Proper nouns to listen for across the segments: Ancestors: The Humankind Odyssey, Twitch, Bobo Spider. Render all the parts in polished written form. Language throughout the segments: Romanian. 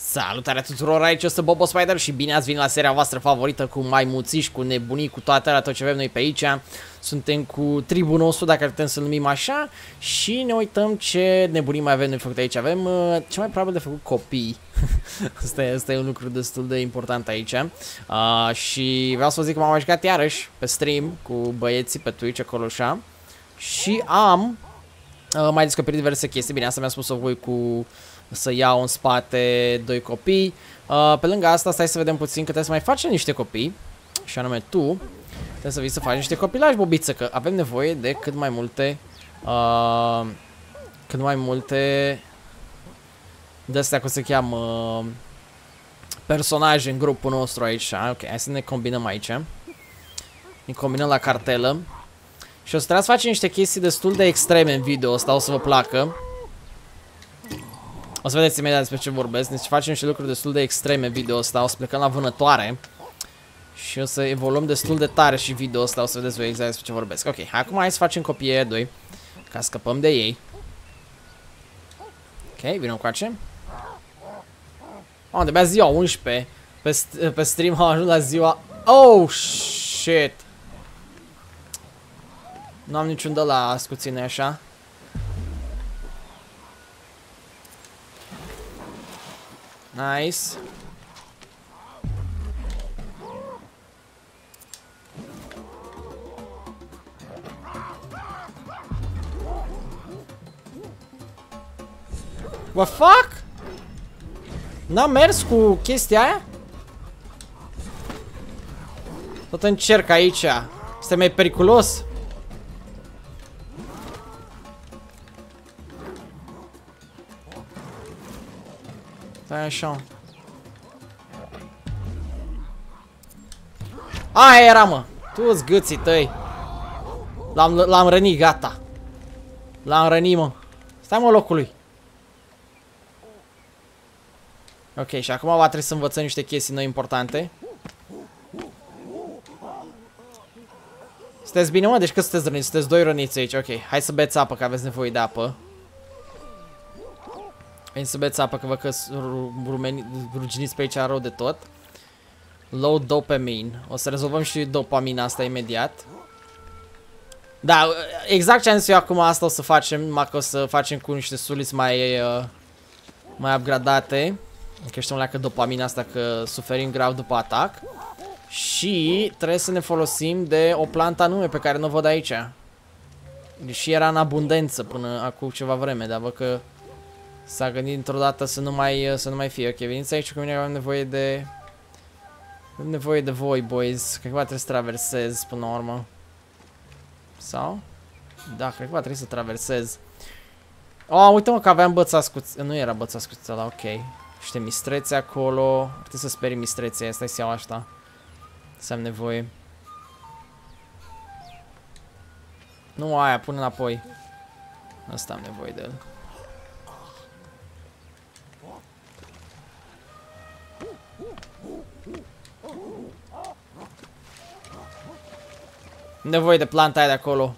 Salutare tuturor, aici este Bobo Spider și bine ați venit la seria voastră favorită cu maimuțiși, cu nebunii, cu toate alea, tot ce avem noi pe aici. Suntem cu tribul nostru, dacă putem să-l numim așa, și ne uităm ce nebunii mai avem de făcut aici. Avem ce mai probabil de făcut copii. Asta e un lucru destul de important aici. Și vreau să vă zic că m-am mai jucat iarăși pe stream cu băieții pe Twitch acolo așa. Și am mai descoperit diverse chestii. Bine, asta mi-a spus-o voi cu... să iau în spate 2 copii. Pe lângă asta, stai să vedem puțin că trebuie să mai facem niște copii. Și anume tu trebuie să vii să faci niște copilași, bobiță, că avem nevoie de cât mai multe de-astea, cum se cheamă, personaje în grupul nostru aici. Ok, hai să ne combinăm aici. Ne combinăm la cartelă. Și o să trebuie să facem niște chestii destul de extreme în video ăsta, o să vă placă. O să vedeți imediat despre ce vorbesc, deci facem niște lucruri destul de extreme video ăsta, o să plecăm la vânătoare și o să evoluăm destul de tare și video ăsta, o să vedeți voi exact despre ce vorbesc. Ok, acum hai să facem copiii aia doi, ca scăpăm de ei. Ok, vină încoace. Oh, de-abia ziua 11, pe stream am ajuns la ziua... Oh, shit! Nu am niciun de la ascuține așa. Nice. What fuck? N-am mers cu chestia aia? Tot încerc aici. Este mai periculos. Stai așa. Aia era, mă. Tu-ți gâții tăi. L-am rănit, gata. L-am rănit, mă. Stai, mă, locul lui. Ok, și acum va trebui să învățăm niște chestii noi importante. Sunteți bine, mă? Deci cât sunteți răniți? Sunteți doi răniți aici. Ok, hai să beți apă, că aveți nevoie de apă. Hai să beți apă, că vă căs ruginiți pe aici rău de tot. Low dopamine. O să rezolvăm și dopamina asta imediat. Da, exact ce am zis eu acum, asta o să facem. Numai că o să facem cu niște suliți mai upgradate. Că știm leacă dopamina asta, că suferim grav după atac. Și trebuie să ne folosim de o plantă anume pe care nu o văd aici. Deși era în abundență până acum ceva vreme, dar văd că s-a gândit într-o dată să nu mai fie. Ok, veniți aici cu mine, că am nevoie de voi, boys. Cred că va trebui să traversez până la urmă. Sau? Da, cred că va trebui să traversez. Oh, uite-mă că aveam băța scuțită. Nu era băța scuțită la ok. Niște mistrețe acolo. Ar trebui să sperim mistrețe. Stai să iau asta. Să am nevoie. Nu aia, pune înapoi. Asta am nevoie de el. Nevoie de planta aia de acolo.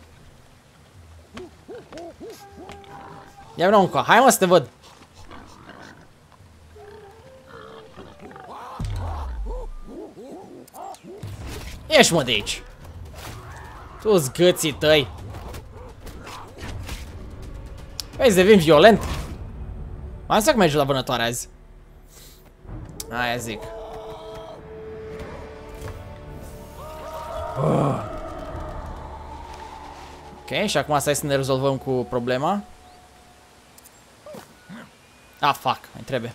Ia vreau încă. Hai, mă, să te văd. Ieși, mă, de aici. Tu-s gâții tăi. Păi, să devin violent. M-am zis că merge la vânătoare azi. Aia zic. Ok, și acum stai să ne rezolvăm cu problema. Ah, fuck, mai trebuie.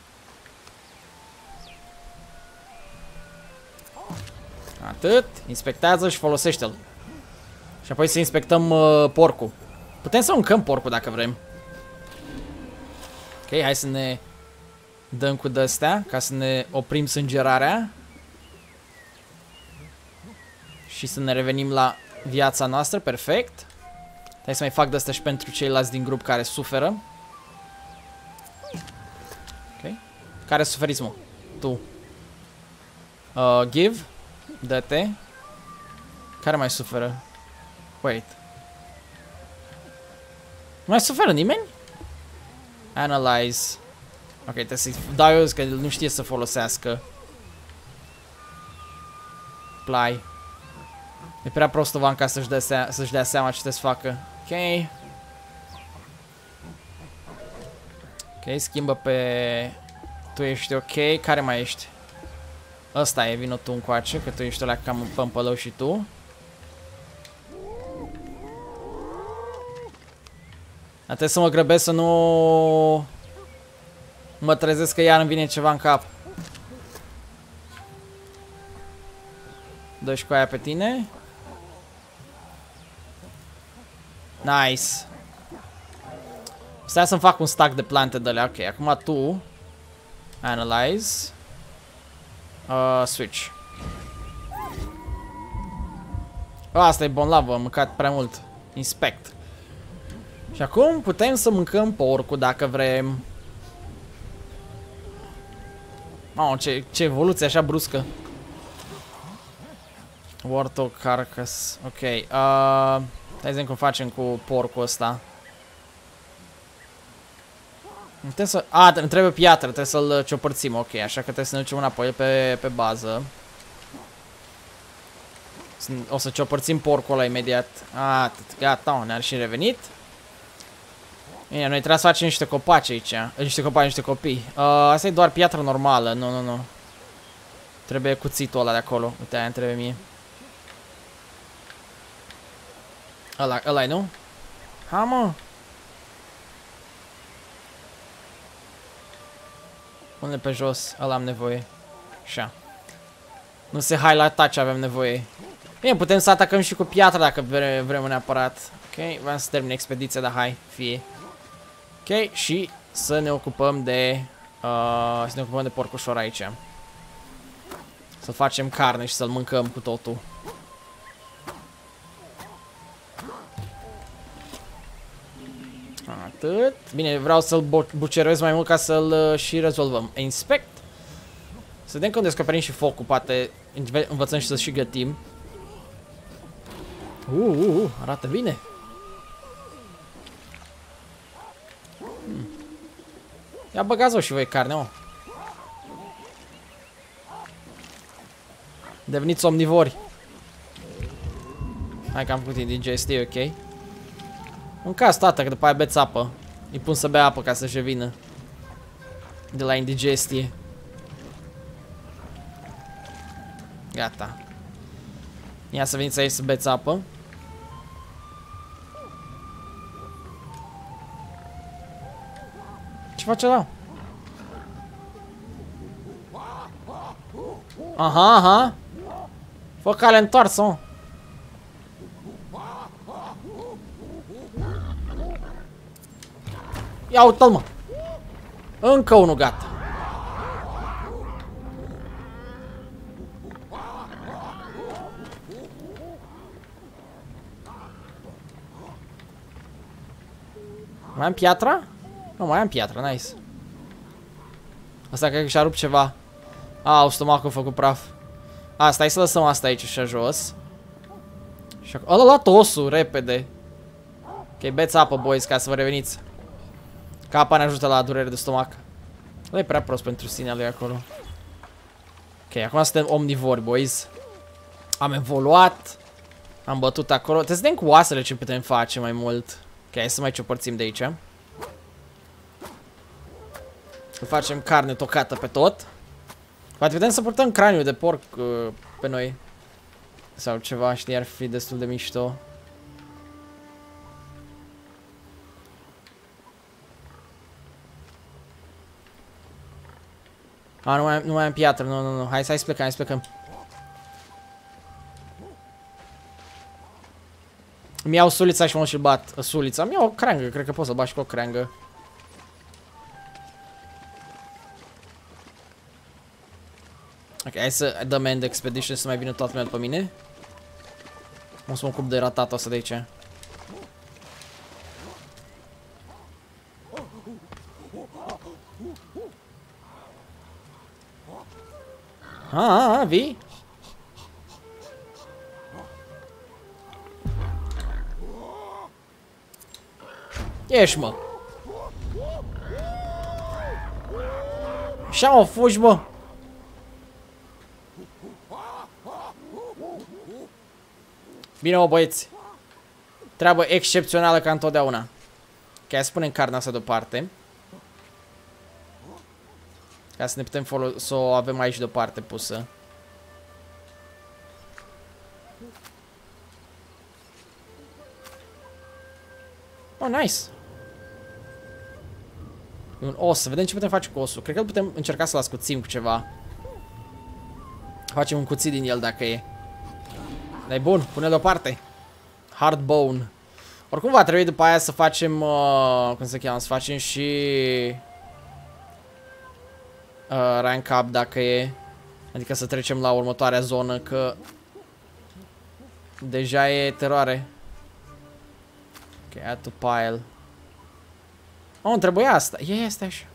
Atât, inspectează și folosește-l. Și apoi să inspectăm porcul. Putem să mâncăm porcul dacă vrem. Ok, hai să ne dăm cu d-astea ca să ne oprim sângerarea. Și să ne revenim la viața noastră, perfect. Hai să mai fac de asta și pentru ceilalți din grup care suferă. Ok. Care suferiți, mă? Tu. Give. Dă-te. Care mai suferă? Wait. Nu mai suferă nimeni? Analyze. Ok, trebuie să-i dau eu că nu știe să folosească. Play. E prea prostovan ca să-și dea, să dea seama ce trebuie să facă. Ok. Ok, schimbă pe... Tu ești ok, care mai ești? Ăsta e, vină tu încoace, că tu ești ăla cam în pămpălău și tu. Trebuie să mă grăbesc să nu... Mă trezesc că iar îmi vine ceva în cap. Dă și cu aia pe tine. Nice. Stai să-mi fac un stack de plante de alea. Ok, acum tu... Analyze. Switch. Asta e bonlavă, am mâncat prea mult. Inspect. Și acum putem să mâncăm porcul dacă vrem. Mamă, ce evoluție așa bruscă. Warthog carcass. Ok. Hai să cum facem cu porcul ăsta. Trebuie să... A, îmi trebuie piatră, trebuie să-l ciopărțim. Ok, așa că trebuie să ne ducem înapoi pe bază. O să ciopărțim porcul ăla imediat. A, gata, ne-ar și revenit. Bine, noi trebuie să facem niște copaci aici. Niște copii. Asta e doar piatră normală, nu. Trebuie cuțitul ăla de acolo. Uite, aia îmi trebuie mie. Ăla-i, nu? Ha, mă! Pune-l pe jos, ăla am nevoie. Așa. Nu se highlighta ce avem nevoie. Bine, putem să atacăm și cu piatra dacă vrem neapărat. Ok, vreau să termin expediția, dar hai, fie. Ok, și să ne ocupăm de... porcușor aici. Să facem carne și să-l mâncăm cu totul. Atât. Bine, vreau să-l bucerez mai mult ca să-l și rezolvăm. Inspect. Să vedem când descoperim și focul, poate învățăm și să și gătim. Arată bine. Ia băgați-o și voi carne, o. Deveniți omnivori. Hai că am făcut indigest, e ok. Mâncați, tata, că după aia beți apă. Îi pun să bea apă ca să-și revină de la indigestie. Gata. Ia să veniți aici să beți apă. Ce face ăla? Aha. Fă cale întoarsă, mă. Ia uite-l, mă. Încă unul, gata. Mai am piatra? Nu, mai am piatra, nice. Asta cred că și-a rupt ceva. Au, stomacul a făcut praf. Stai să lăsăm asta aici și jos. Și acum... Ăla a luat osul, repede. Ok, beți apă, boys, ca să vă reveniți. Că apa ne ajută la durere de stomac. Ăla e prea prost pentru sinea lui acolo. Ok, acum suntem omnivori, boys. Am evoluat. Am bătut acolo. Trebuie să vedem cu oasele ce putem face mai mult. Ok, hai să mai ciopărțim de aici. Să facem carne tocată pe tot. Poate putem să purtăm craniul de porc pe noi. Sau ceva, știi, ar fi destul de mișto. Nu mai am piatră, nu. Hai să plecăm, Îmi iau sulița și mă și bat sulița. Îmi iau o creangă, cred că pot să bat și cu o creangă. Ok, hai să dăm end expedition să mai vină toată lumea după mine. O să mă ocup de ratatul ăsta de aici. Vii? Ieși, mă! Și-au fugi, bă. Bine, mă, băieți. Treabă excepțională ca întotdeauna. Ca să punem carnea asta deoparte. Ca să ne putem folosi, să o avem aici deoparte pusă. Oh, nice. E un os. Să vedem ce putem face cu osul. Cred că putem încerca să-l ascuțim cu ceva. Facem un cuțit din el dacă e. Dar e bun, pune-l deoparte. Hard bone. Oricum va trebui după aia să facem, cum se cheamă, să facem și rank up dacă e. Adică să trecem la următoarea zonă, că deja e teroare. Ok, add to pile. Oh, îmi trebuia asta. Este așa.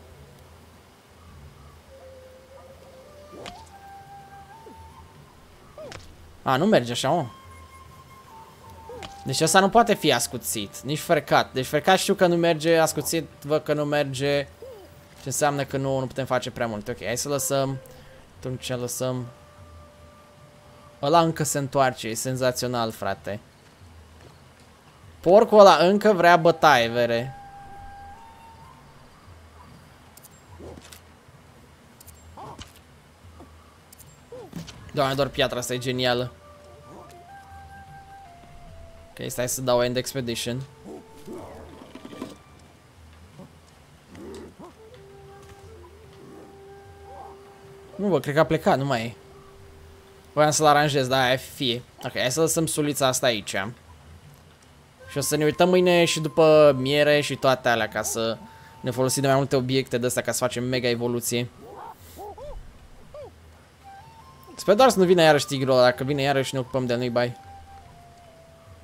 A, nu merge așa, mă. Deci asta nu poate fi ascuțit, nici frecat. Deci frecat știu că nu merge, ascuțit văd că nu merge. Ce înseamnă că nu putem face prea mult. Ok, hai să lăsăm. Atunci lăsăm. Ăla încă se întoarce, e senzațional, frate. Porcul ăla încă vrea bătaie, vere. Doamne, doar piatra asta e genială. Ok, stai să dau End Expedition. Nu, bă, cred că a plecat, nu mai e. Voiam să-l aranjez, da, aia fie. Ok, hai să lăsăm sulița asta aici. Și o să ne uităm mâine și după miere și toate alea, ca să ne folosim de mai multe obiecte de astea, ca să facem mega evoluție. Sper doar să nu vină iarăși tigrul ăla, dacă vine iarăși ne ocupăm de el, nu-i bai.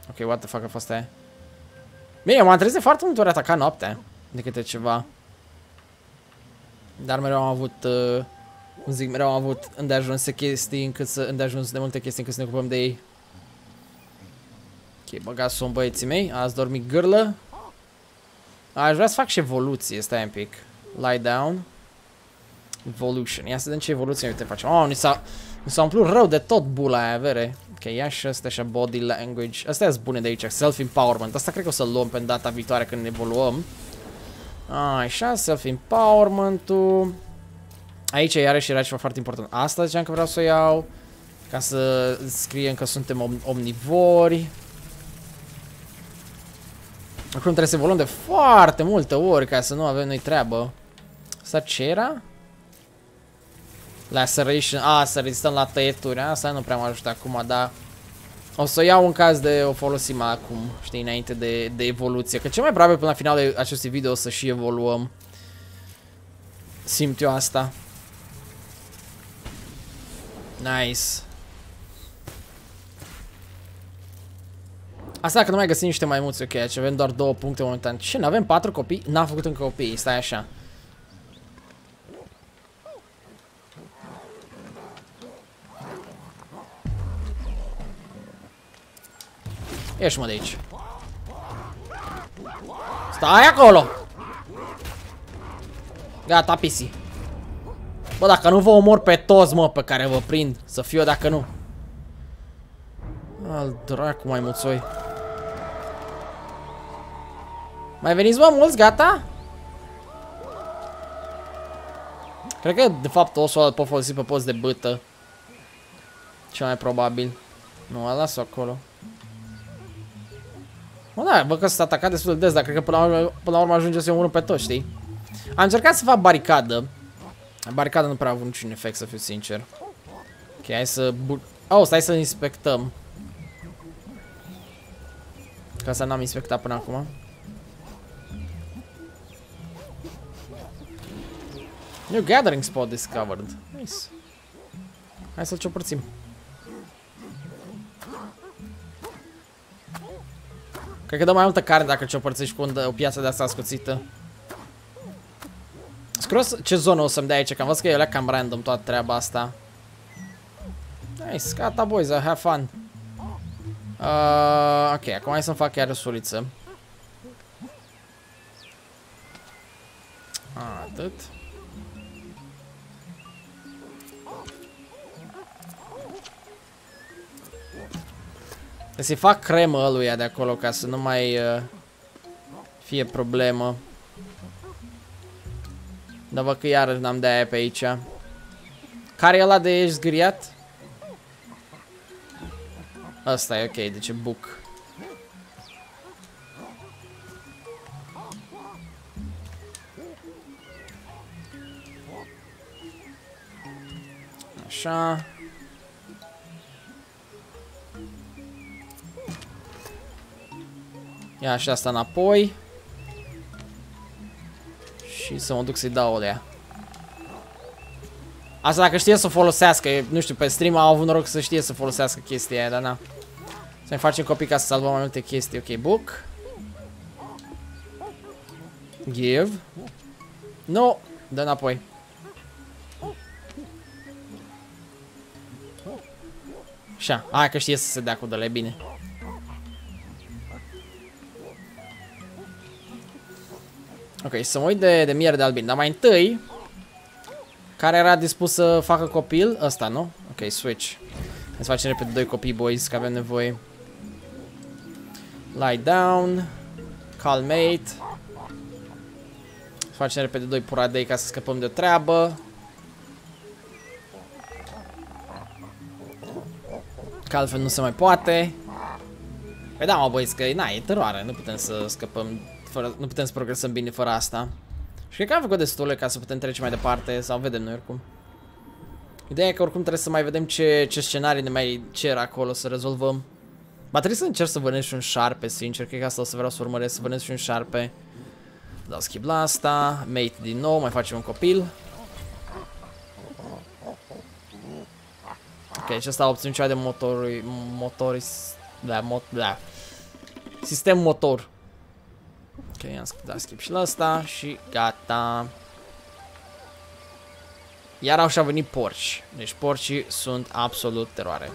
Ok, what the fuck a fost aia? Bine, m-am trezit foarte mult ori atacat noaptea, de câte ceva. Dar mereu am avut, cum zic, mereu am avut îndeajunse chestii încât să, îndeajuns de multe chestii încât să ne ocupăm de ei. Ok, băgați-o în băieții mei, ați dormit gârlă. Aș vrea să fac și evoluție, stai un pic. Lie down. Evolution, ia să vedem ce evoluție uite facem. Oh, mi s-a umplut rău de tot bula aia, vere. Ok, ia și astea așa, body language. Astea sunt bune de aici, self-empowerment. Asta cred că o să-l luăm pe data viitoare când evoluăm. Așa, self-empowerment-ul. Aici iarăși era ceva foarte important. Asta ziceam că vreau să o iau. Ca să scriem că suntem omnivori. Acum trebuie să evoluăm de foarte multe ori ca să nu avem noi treabă. Asta ce era? Laceration, să rezistăm la tăieturi, asta nu prea m-a ajutat acum, dar o să o iau în caz de o folosim acum, știi, înainte de evoluție. Că cel mai probabil până la finalul acestui video o să și evoluăm. Simt eu asta. Nice. Asta că nu mai găsim niște maimuți, ok, aici avem doar 2 puncte momentan. Ce, n-avem 4 copii? N-am făcut încă copii, stai așa. Ieși, mă, de aici. Stai acolo. Gata, pisi. Bă, dacă nu vă omor pe toți, mă, pe care vă prind. Să fiu eu dacă nu. Al dracu, mai mulțoi. Mai veniți, mă, mulți? Gata? Cred că, de fapt, osul ăla pot folosi pe post de bâtă. Cel mai probabil. Nu, mă, las-o acolo. Mă, da, bă, că s-a atacat destul de des, dar cred că până la urmă ajunge să-i omorâm pe toți, știi? Am încercat să fac baricadă. Baricada nu prea a avut niciun efect, să fiu sincer. Ok, hai să... Oh, stai să inspectăm. Că asta n-am inspectat până acum. New gathering spot discovered. Nice. Hai să-l ciopărțim. Cred că dă mai multă carne dacă ciopărțești cu o piață de asta ascuțită. Scros ce zonă o să-mi dea aici, că am văzut că eu le-am cam random toată treaba asta. Nice, gata, boys, have fun. Ok, acum hai să-mi fac iar o suliță. Atât. Să-i fac cremă ăluia de acolo ca să nu mai fie problemă. Dar văd că iarăși n-am de aia pe aici. Care e ăla de ești zgâriat? Asta e ok, deci e buc. Așa. Ia și asta înapoi. Și să mă duc să-i dau alea. Asta dacă știe să o folosească, nu știu, pe stream au avut noroc să știe să folosească chestia aia, dar na. Să ne facem copii ca să salvăm mai multe chestii. Ok, book. Give. Nu, dă înapoi. Așa, hai că știe să se dea cu dăle, bine. Ok, să mă uit de miere de albin, dar mai întâi. Care era dispus să facă copil? Ăsta, nu? Ok, switch. Ne facem repede 2 copii, boys, că avem nevoie. Lie down. Calmate. Ne facem repede 2 puradei ca să scăpăm de treabă. Că altfel nu se mai poate. Păi da, mă, boys, că na, e teroare, nu putem să scăpăm fără, nu putem să progresăm bine fără asta. Și cred că am făcut destule ca să putem trece mai departe. Sau vedem noi oricum. Ideea e că oricum trebuie să mai vedem ce scenarii ne mai cer acolo să rezolvăm. Ba trebuie să încerc să vânesc și un șarpe, sincer. Cred că asta o să vreau să urmăresc, să vânesc și un șarpe. Dau skip la asta. Mate din nou, mai facem un copil. Ok, acesta a obținut cea de motor. Sistem motor. Ok, am dat skip și la asta și gata. Iar au și-a venit porci. Deci porcii sunt absolut teroare.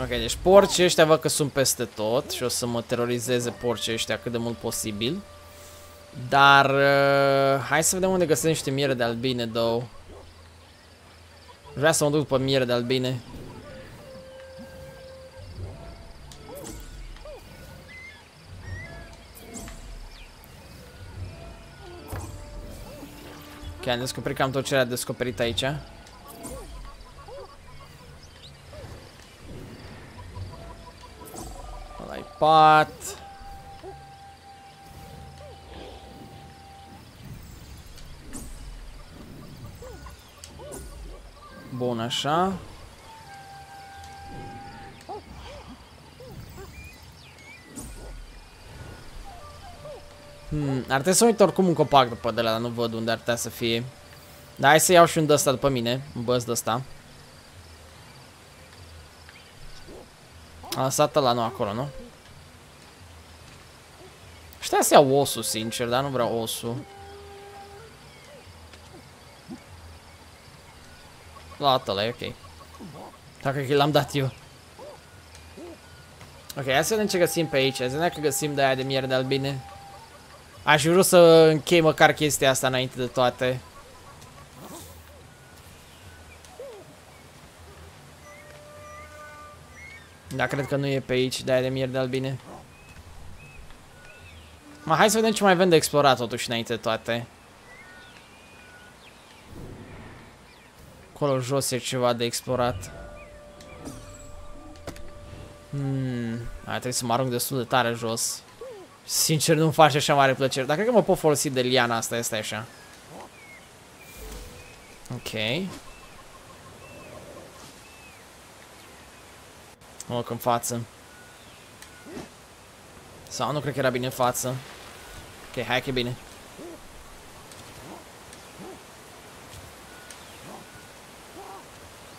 Ok, deci porcii ăștia văd că sunt peste tot și o să mă terorizeze porcii ăștia cât de mult posibil. Dar hai să vedem unde găsim niște miere de albine, două. Vreau să mă duc după miere de albine. Ok, am descoperit cam tot ce era descoperit aici. Ăla-i pat. Bun, așa. Ar trebui să uit oricum un copac după de la, dar nu văd unde ar trebui să fie. Dar hai să iau și un de-asta după mine, un băz de-asta. Am lăsat ăla, nu, acolo, nu? Și trebuie să iau osul, sincer, dar nu vreau osul. Luat ăla, e ok. Dacă că l-am dat eu. Ok, hai să vedem ce găsim pe aici, zic că găsim de aia de miere de albine. Aș vrea să închei măcar chestia asta înainte de toate. Da, cred că nu e pe aici, de-aia de mier de albine. Ma, hai să vedem ce mai avem de explorat totuși înainte de toate. Acolo jos e ceva de explorat. Trebuie să mă arunc destul de tare jos. Sincer, nu-mi face așa mare plăcere, dar cred că mă pot folosi de liana asta, este așa. Ok. Mă loc în față. Sau nu cred că era bine în față. Ok, hai că e bine.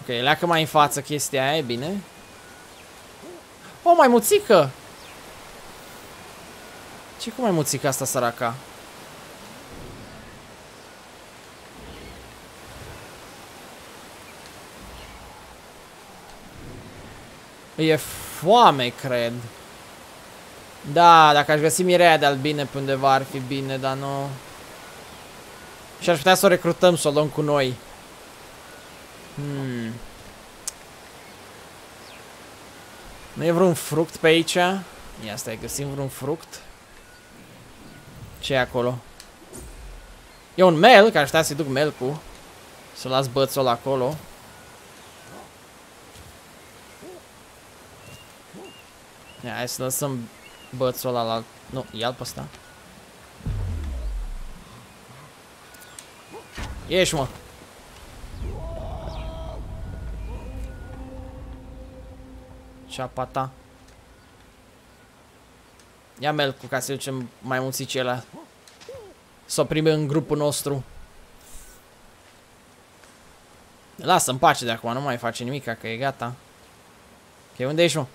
Ok, leacă mai în față chestia aia, e bine. O, mai muțică! Ce cum ai muțica asta, săraca? E foame, cred. Da, dacă aș găsi mireia de albine pe undeva ar fi bine, dar nu. Și aș putea să o recrutăm, să o luăm cu noi. Nu e vreun fruct pe aici? Ia stai, găsim vreun fruct. Ce e acolo? E un mel, că aș putea să-i duc melcul. Să las bățul acolo. Ia, hai să lăsăm bățul ăla la... Nu, ia-l pe ăsta. Ieși, mă! Ceapa ta. Ia melcul ca să ducem mai mulți ăla. S-o prime în grupul nostru. Lasă-mi pace de acum, nu mai face nimica, că e gata. Ok, unde ești, mă?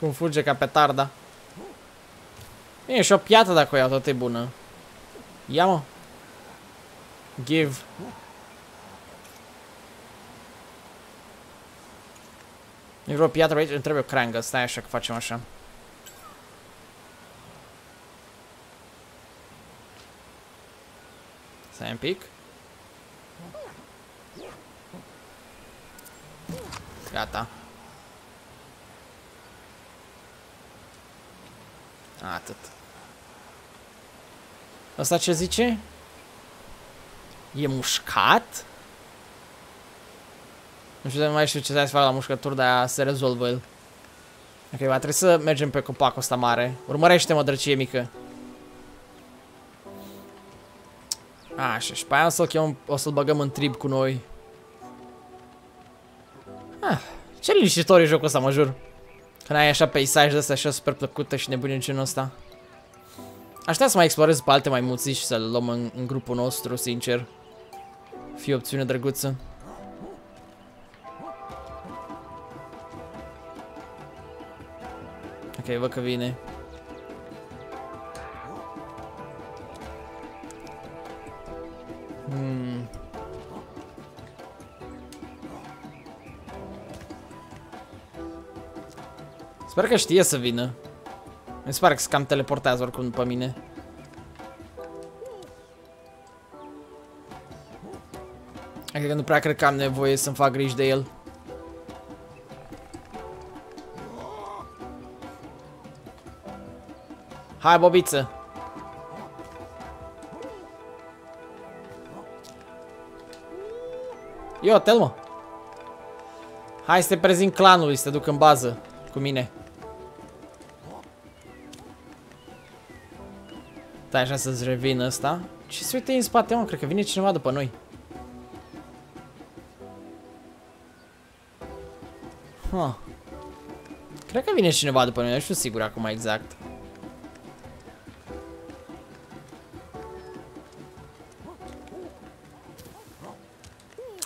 Cum fuge ca petarda. Bine, și o piată dacă o iau, tot e bună. Ia, mă. Give. E vreo piatră pe aici? Îmi trebuie o crangă. Stai așa că facem așa. Stai un pic. Gata. Atât. Asta ce zice? E mușcat? Nu știu, nu mai știu ce trebuie să fac la mușcături, dar se rezolvă el. Ok, va trebui să mergem pe copacul ăsta mare. Urmărește-mă, drăcie mică. Așa, și pe aia o să-l băgăm în trib cu noi. Ah, ce liniștitor e jocul ăsta, mă jur. Când ai așa peisaje de astea așa super plăcute și nebune în genul ăsta. Aștept să mai explorez pe alte maimuții și să-l luăm în grupul nostru, sincer. Fie o opțiune drăguță. Ok, văd că vine. Sper că știe să vină. Mi se pare că se cam teleportează oricum pe mine. Cred că nu prea cred că am nevoie să-mi fac griji de el. Hai, bobiță! Yo, Telmo! Hai să te prezint clanului, să te duc în bază cu mine. Stai așa să-ți revină ăsta. Și se uite în spate, mă, cred că vine cineva după noi. Cred că vine cineva după noi, nu știu sigur acum exact.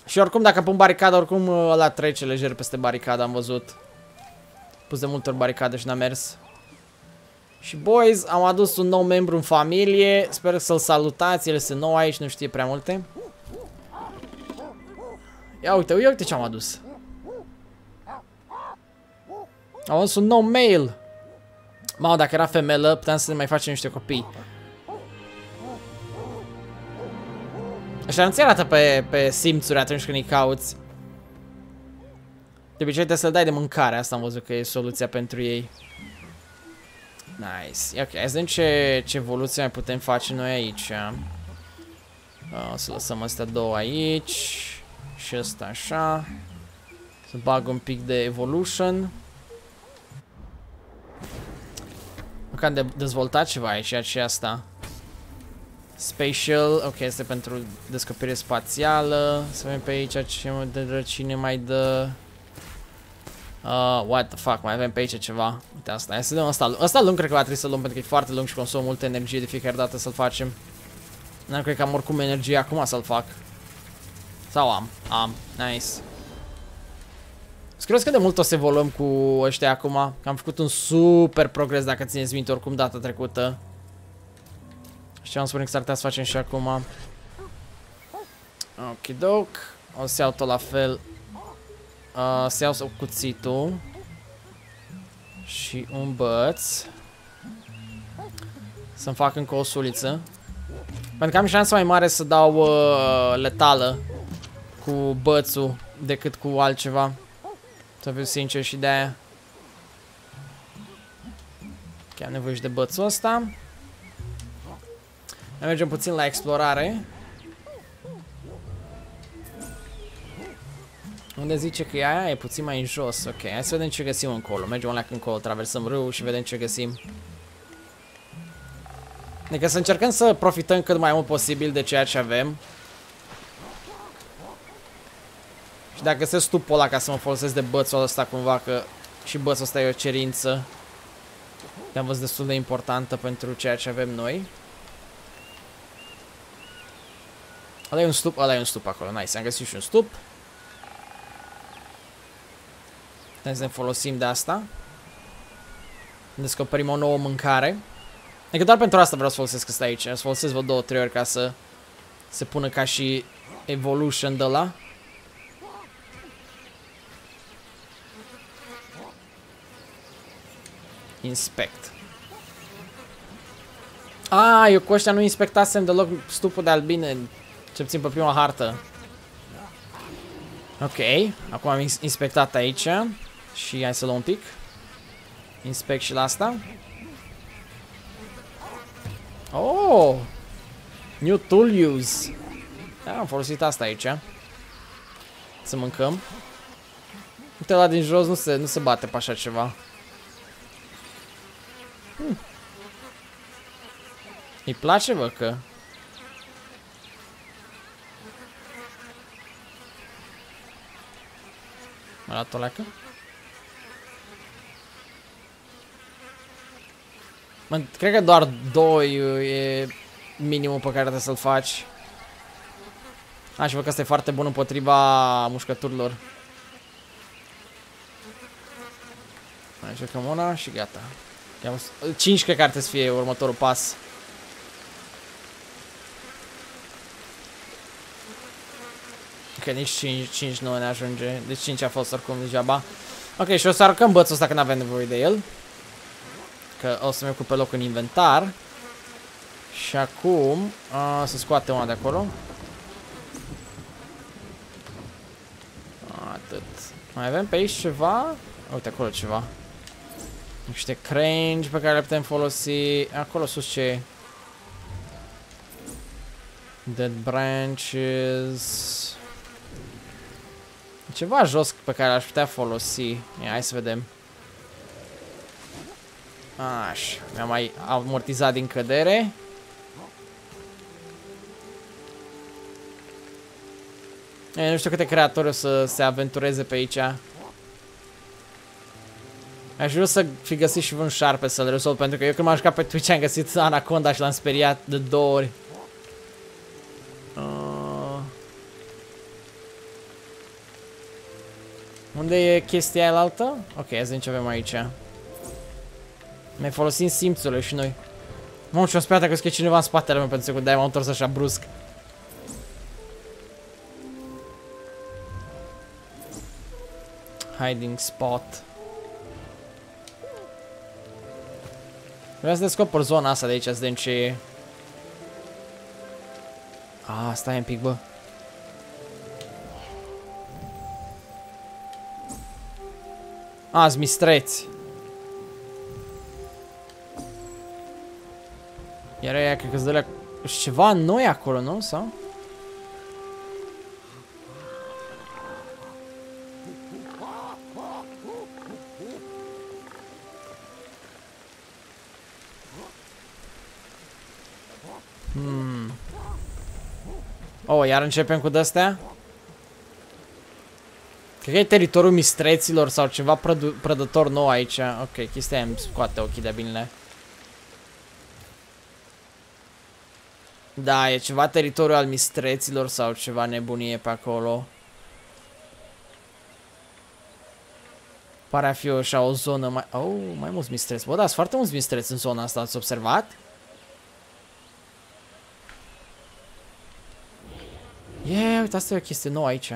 Și oricum, dacă pun baricada, oricum ăla trece lejer peste baricada, am văzut. Pus de multe ori baricade și n-a mers. Și boys, am adus un nou membru în familie. Sper să-l salutați, el este nou aici, nu știe prea multe. Ia uite ce am adus. Am adus un nou male. Mamă, dacă era femelă, puteam să ne mai facem niște copii. Așa nu ți arată pe simțuri atunci când îi cauți. De obicei trebuie să-l dai de mâncare, asta am văzut că e soluția pentru ei. Nice. Ok, hai să vedem ce evoluție mai putem face noi aici. O să lăsăm astea două aici. Și asta așa. Să bag un pic de evolution. Măcar am dezvoltat ceva aici, ceea ce asta. Spatial, ok, este pentru descoperire spațială. Să vedem pe aici cine mai dă. What the fuck, mai avem pe aici ceva. Uite asta, hai să dăm asta. Asta lung cred că va trebui să luăm pentru că e foarte lung și consumă multă energie de fiecare dată să-l facem. N-am cred că am oricum energie acum să-l fac. Sau am, nice. Scrieți că de mult o să evoluăm cu ăștia acum. Că am făcut un super progres dacă țineți minte oricum data trecută. Și am spune că s-ar putea să facem și acum. Okidok, o să iau tot la fel. Să iau cuțitul. și un băț. Să-mi fac încă o suliță. Pentru că am șansa mai mare să dau letală cu bățul decât cu altceva. Să fiu sincer și de aia. Ok, am nevoie și de bățul ăsta. Ne mergem puțin la explorare. Unde zice că e aia? E puțin mai în jos. Ok, hai să vedem ce găsim încolo. Mergem un leac încolo, traversăm râul și vedem ce găsim. Adică să încercăm să profităm cât mai mult posibil de ceea ce avem. Și dacă găsesc tupul ăla ca să mă folosesc de bățul ăsta cumva, că și bățul ăsta e o cerință. Am văzut destul de importantă pentru ceea ce avem noi. Ăla e un stup, ăla e un stup acolo, nice, am găsit și un stup. Trebuie să ne folosim de asta. Descoperim o nouă mâncare. Adică doar pentru asta vreau să folosesc asta aici. O să folosesc vreo 2-3 ori ca să se pună ca și evolution de la. Inspect. Ah, eu cu ăștia nu inspectasem deloc stupul de albine, ce puțin pe prima hartă. Ok, acum am inspectat aici și hai să luăm un pic. Inspect și la asta. Oh! New tool use. Da, am folosit asta aici. Să mâncăm. Uite, ăla din jos nu se bate pe așa ceva. Îi place, bă, că... M-a luat o leacă? Cred că doar 2 e minimul pe care trebuie să-l faci. A, și văd că asta e foarte bun împotriva mușcăturilor. Mai jucăm una și gata. 5 cred că ar trebui să fie următorul pas. Că nici 5 nu ne ajunge. Deci 5 a fost oricum degeaba. Ok, și o să aruncăm bățul ăsta că n-avem nevoie de el. Că o să-mi ocupe loc în inventar. Și acum să scoatem una de acolo. Atât. Mai avem pe aici ceva? Uite acolo ceva. Niște crengi pe care le putem folosi. Acolo sus ce e? Dead branches. Ceva jos pe care l-aș putea folosi. Ia, hai să vedem. Așa, mi-am mai amortizat din cădere. E, nu știu câte creatori o să se aventureze pe aici. Aș vrea să fi găsit și vreun șarpe să-l rezolv, pentru că eu când m-am jucat pe Twitch am găsit anaconda și l-am speriat de 2 ori. Unde e chestia aia altă? Ok, azi ce avem aici. Ne folosim simțurile și noi. Mă, și-am speriat că e cineva în spatele meu pentru că de-aia m-am întors așa brusc. Hiding spot. Vreau să descopăr zona asta de aici, să vedem ce e. Ah, stai un pic, bă. A, zmistreți. Iar aia, cred că-s dălea ceva noi acolo, nu? Sau? Oh, iar începem cu d-astea? Cred că e teritoriul mistreților sau ceva prădător nou aici. Ok, chestia aia îmi scoate ochii de bine. Da, e ceva teritoriul al mistreților sau ceva nebunie pe acolo. Pare a fi așa o zonă mai... Oh, mai mulți mistreți. Bă, da, sunt foarte mulți mistreți în zona asta, ați observat? Yeah, uite, asta e o chestie nouă aici.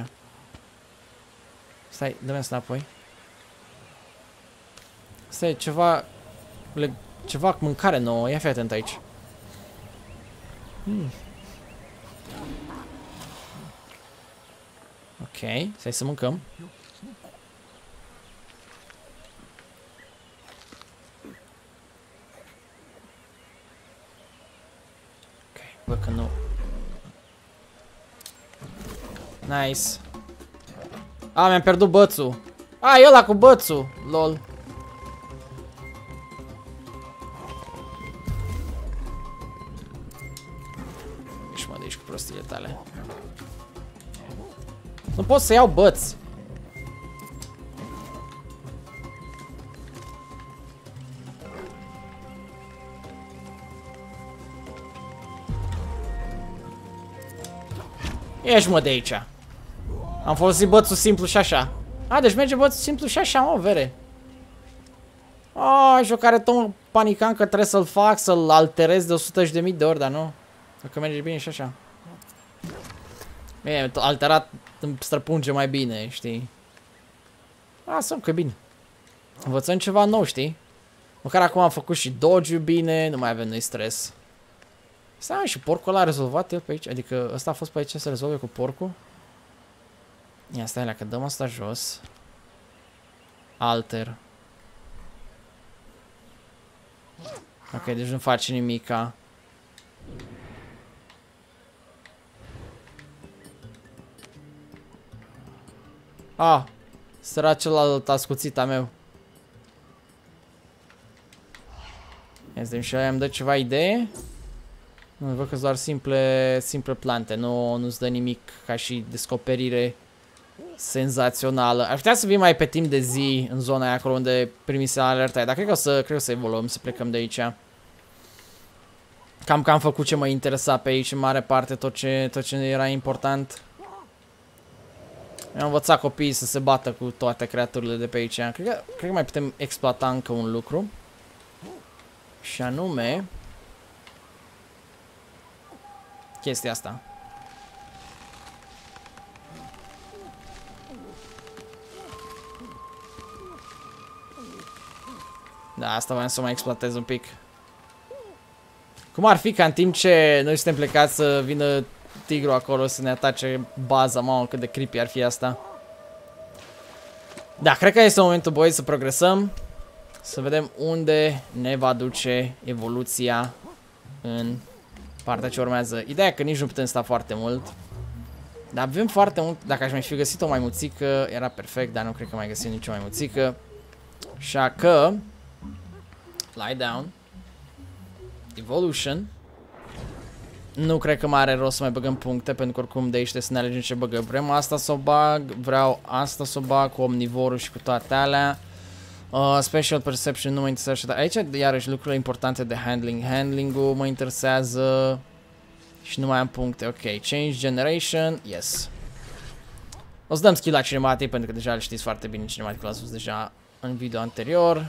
Stai, dă-mi asta înapoi. Asta e ceva... ceva mâncare nouă. Ia fi atent aici. Ok, stai să mâncăm. Ok, văd că nu. Nice. A, mi-am pierdut bățul. A, e ăla cu bățul. Lol. Ești mă de aici cu prostiile tale. Nu pot să iau băți. Ești mă de aici. Am folosit bățul simplu și așa. A, deci merge bățul simplu și așa, mă, vere. A, jocare tot panicam că trebuie să-l fac, să-l alterez de 100.000 de ori, dar nu. Că merge bine și așa. Bine, alterat îmi străpunge mai bine, știi? Lasă-mi că bine. Învățăm ceva nou, știi? Măcar acum am făcut și dodge-ul bine, nu mai avem noi stres. Stai, și porcul ăla a rezolvat el pe aici? Adică ăsta a fost pe aici să se rezolve cu porcul? Ia stai, că dăm asta jos. Alter. Ok, deci nu faci nimica. Ah, sărat celălalt ascuțit a meu. Ia și aia îmi dă ceva idee. Nu, văd că doar simple plante. Nu-ți dă nimic ca și descoperire senzațională. Ar putea să vii mai pe timp de zi în zona aia acolo unde primise alerta aia. Dar cred că o să evoluăm, să plecăm de aici. Cam că am făcut ce mă interesa pe aici, în mare parte tot ce era important. Mi-am învățat copiii să se bată cu toate creaturile de pe aici. Cred că mai putem exploata încă un lucru. Și anume... chestia asta. Da, asta voiam să o mai exploatez un pic. Cum ar fi ca în timp ce noi suntem plecați să vină tigru acolo să ne atace baza, mamă, cât de creepy ar fi asta. Da, cred că este momentul, boi, să progresăm. Să vedem unde ne va duce evoluția în partea ce urmează. Ideea e că nici nu putem sta foarte mult. Dar avem foarte mult. Dacă aș mai fi găsit o maimuțică, era perfect, dar nu cred că mai găsim nicio maimuțică. Așa că... lie down. Evolution. Nu cred că mai are rost să mai băgăm puncte, pentru că oricum de aici trebuie să ne alegem ce băgăm. Vrem asta să o bag, vreau asta să o bag cu omnivorul și cu toate alea. Special Perception nu mă interesează. Aici iarăși lucrurile importante de handling. Handling-ul mă interesează și nu mai am puncte. Ok, Change Generation, yes. O să dăm skill la cinematic, pentru că deja îl știți foarte bine, cinematic-ul l-a spus deja în video anterior.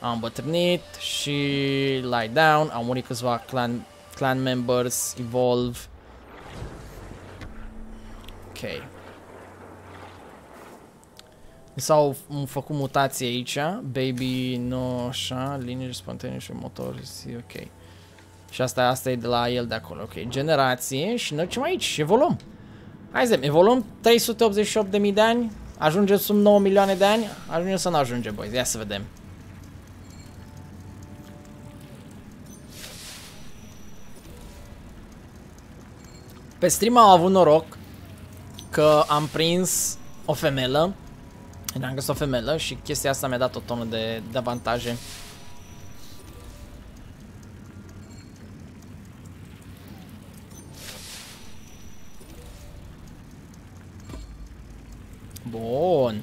Am îmbătrânit și lie down, au murit câțiva clan members, evolve. Ok. S-au făcut mutații aici. Baby, nu așa, linie spontanee și motor, ok. Și asta e de la el de acolo, ok. Generație și noi ce mai aici, evoluăm. Hai să evoluăm 388.000 de ani, ajungem sub 9 milioane de ani, ajungem sau nu ajungem, băi, ia să vedem. Pe stream am avut noroc că am prins o femelă. Am găsit o femelă și chestia asta mi-a dat o tonă de avantaje. Bun.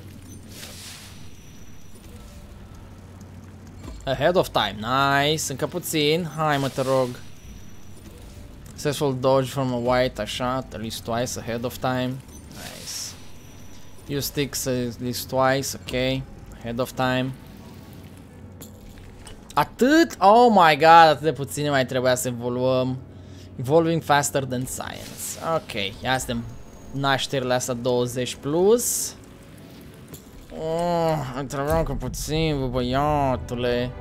Ahead of time. Nice. Încă puțin. Hai mă, te rog. Successful dodge from a white, așa, at least twice ahead of time. Nice. Use sticks at least twice, ok. Ahead of time. Atât? Oh my god, atât de puține mai trebuia să evoluăm. Evolving faster than science. Ok, ia suntem nașterile astea 20+. Întrebam puțin, bă, băiatule.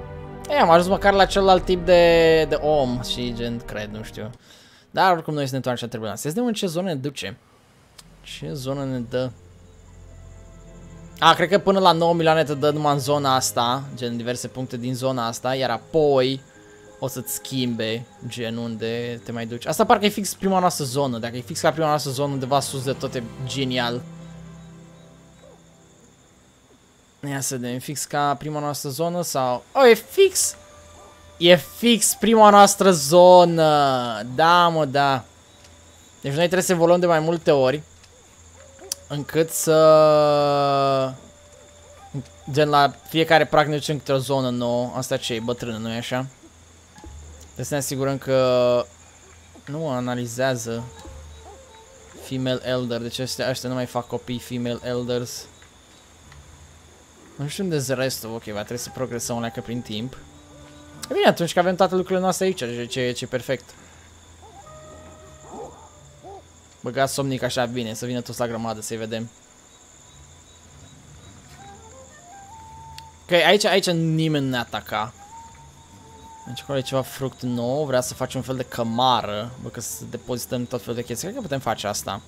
Am ajuns măcar la celălalt tip de om și gen, cred, nu știu. Dar oricum noi să ne întoarcem la tribunal. Să vedem în ce zonă ne duce. Ce zonă ne dă? Cred că până la 9 milioane te dă numai în zona asta, gen diverse puncte din zona asta, iar apoi o să-ți schimbe gen unde te mai duci. Asta parcă e fix prima noastră zonă, dacă e fix la prima noastră zonă undeva sus de tot e genial. Ia să vedem, fix ca prima noastră zonă sau... e fix! E fix prima noastră zonă! Da, mă, da. Deci noi trebuie să evoluăm de mai multe ori încât să... gen la fiecare prag ne ducem într-o zonă nouă. Asta ce e bătrână, nu-i așa? Trebuie să ne asigurăm că... nu analizează female elder. Deci ăștia nu mai fac copii female elders. Nu știu unde e restul, ok, va trebui să progresăm o leacă prin timp. E bine, atunci că avem toate lucrurile noastre aici, ce e perfect. Băgați somnic așa bine, să vină toți la grămadă, să-i vedem. Ok, aici nimeni nu ne ataca. Deci acolo e ceva fruct nou, vrea să facem un fel de cămară, bă, că să depozităm tot felul de chestii, cred că putem face asta.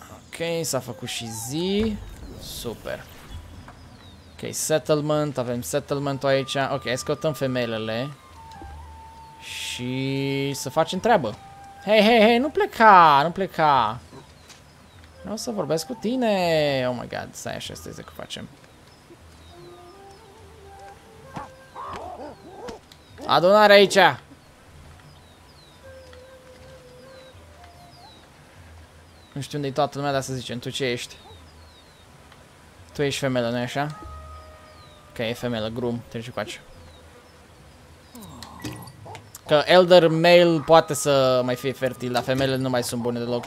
Ok, s-a făcut și zi, super. Ok, settlement, avem settlement-ul aici. Ok, hai să căutăm femelele și să facem treabă. Hei, hei, hei, nu pleca, nu pleca. Vreau să vorbesc cu tine. Oh my god, stai așa, stai să facem. Adunare aici. Nu știu unde e toată lumea, dar să zicem, tu ce ești? Tu ești femelă, nu-i așa? Că e femelă, groom, treci cu aici. Că elder male poate să mai fie fertil, dar femelele nu mai sunt bune deloc.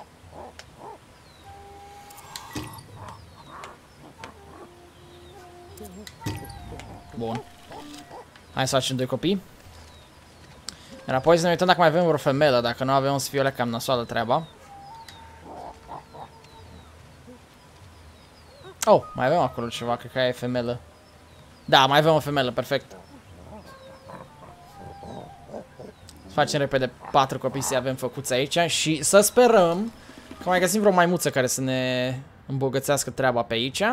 Bun. Hai să facem 2 copii. Iar apoi să ne uităm dacă mai avem vreo femelă, dacă nu avem un sfiole cam nasoală treaba. Oh, mai avem acolo ceva, cred că aia e femelă. Da, mai avem o femelă, perfect. Facem repede 4 copii să-i avem făcuți aici și să sperăm că mai găsim vreo maimuță care să ne îmbogățească treaba pe aici.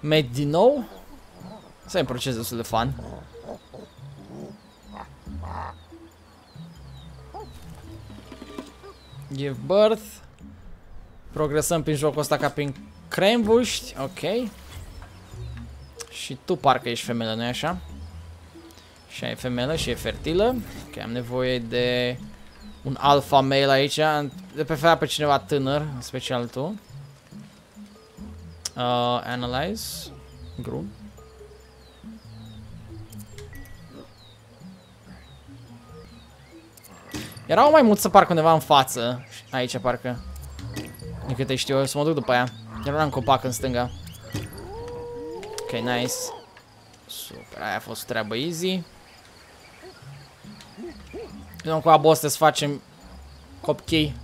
Made din nou. Asta e un proces destul de fun. Give birth. Progresăm prin jocul ăsta ca prin crembuști, ok. Și tu parcă ești femelă, nu-i așa? Și e femelă și e fertilă. Ok, am nevoie de un alpha male aici. De preferat pe cineva tânăr, în special tu. Analyze group. Era o maimuță parcă undeva în față. Aici parcă. De câte știu eu, să mă duc după ea. Era un copac în stânga. Ok, nice. Super, aia a fost treaba easy. Vedem cu aboste să facem copchii.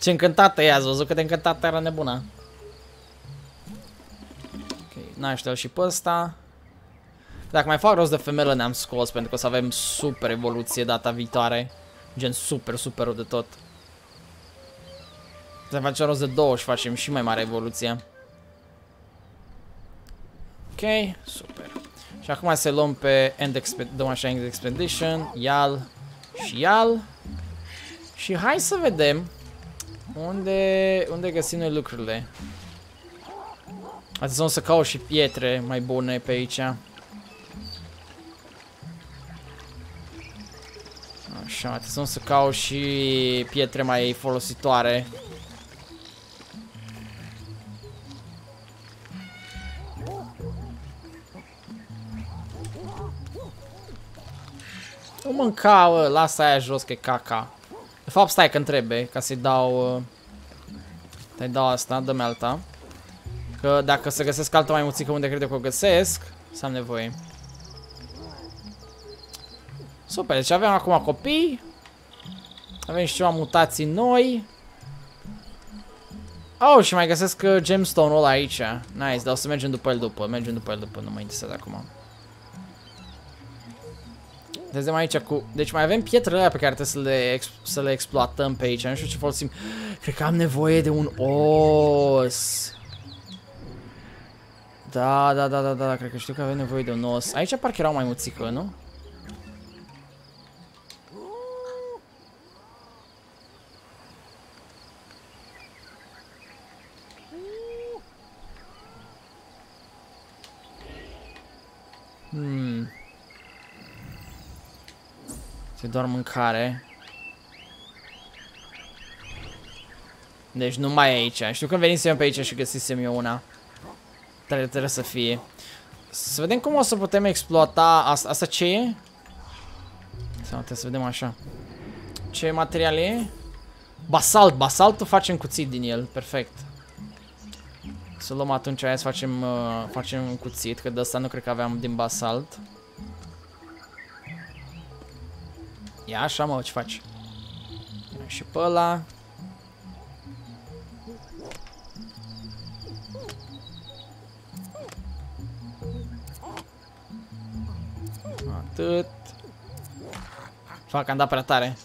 Ce încântată e, ați văzut cât de încântată era nebuna. Ok, naște-l și pe ăsta. Dacă mai fac rost de femelă ne-am scos, pentru că o să avem super evoluție data viitoare. Gen super, super de tot. Să facem rost de 2 și facem și mai mare evoluție. Ok, super. Și acum să luăm pe End Expedition, Ial și Ial. Și hai să vedem unde găsim noi lucrurile. Azi o să caut și pietre mai bune pe aici. Așa, azi o să caut și pietre mai folositoare. Nu mânca, lasă aia jos că e caca. De fapt stai că-mi trebuie, ca să-i dau... să-i dau asta, dă-mi alta. Că dacă se găsesc altă maimuțică unde cred că o găsesc, să am nevoie. Super, deci avem acum copii. Avem și ceva mutații noi. Oh, și mai găsesc gemstone-ul ăla aici. Nice, dar o să mergem după el după. Mergem după el după, nu mă interesează acum. Vedem aici cu... Deci mai avem pietrele alea pe care trebuie să le exploatăm pe aici. Nu știu ce folosim. Cred că am nevoie de un os. Da, cred că știu că avem nevoie de un os. Aici parcă erau mai muțică, nu? E doar mâncare. Deci nu mai e aici. Știu când venisem eu pe aici și găsisem eu una. Trebuie să fie. Să vedem cum o să putem exploata asta. Asta ce e? Sau trebuie să vedem așa. Ce material e? Basalt. Basaltul facem cuțit din el. Perfect. Să luăm atunci aia să facem un cuțit. Că de asta nu cred că aveam din basalt. Ia așa, mă, ce faci? Și pe ăla. Atât. Fac, am dat prea tare.